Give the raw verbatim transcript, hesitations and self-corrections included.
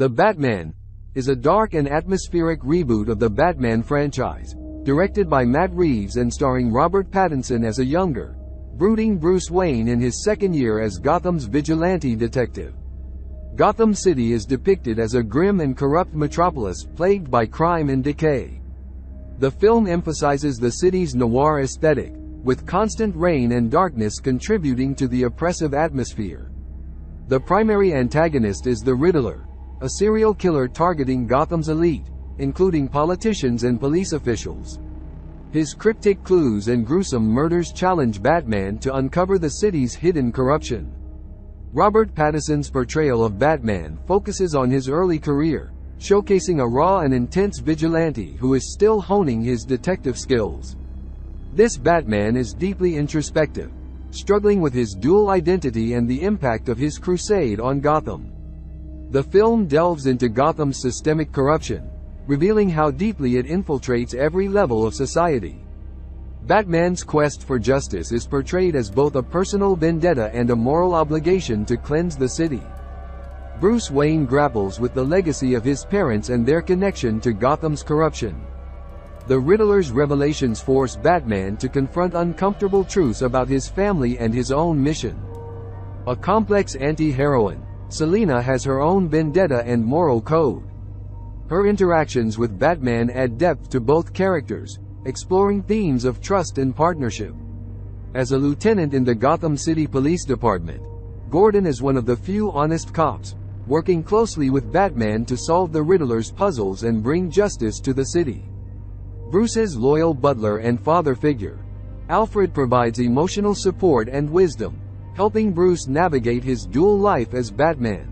The Batman is a dark and atmospheric reboot of the Batman franchise, directed by Matt Reeves and starring Robert Pattinson as a younger, brooding Bruce Wayne in his second year as Gotham's vigilante detective. Gotham City is depicted as a grim and corrupt metropolis plagued by crime and decay. The film emphasizes the city's noir aesthetic, with constant rain and darkness contributing to the oppressive atmosphere. The primary antagonist is the Riddler, a serial killer targeting Gotham's elite, including politicians and police officials. His cryptic clues and gruesome murders challenge Batman to uncover the city's hidden corruption. Robert Pattinson's portrayal of Batman focuses on his early career, showcasing a raw and intense vigilante who is still honing his detective skills. This Batman is deeply introspective, struggling with his dual identity and the impact of his crusade on Gotham. The film delves into Gotham's systemic corruption, revealing how deeply it infiltrates every level of society. Batman's quest for justice is portrayed as both a personal vendetta and a moral obligation to cleanse the city. Bruce Wayne grapples with the legacy of his parents and their connection to Gotham's corruption. The Riddler's revelations force Batman to confront uncomfortable truths about his family and his own mission. A complex anti-heroine, Selina has her own vendetta and moral code. Her interactions with Batman add depth to both characters, exploring themes of trust and partnership. As a lieutenant in the Gotham City Police Department, Gordon is one of the few honest cops, working closely with Batman to solve the Riddler's puzzles and bring justice to the city. Bruce's loyal butler and father figure, Alfred, provides emotional support and wisdom, helping Bruce navigate his dual life as Batman.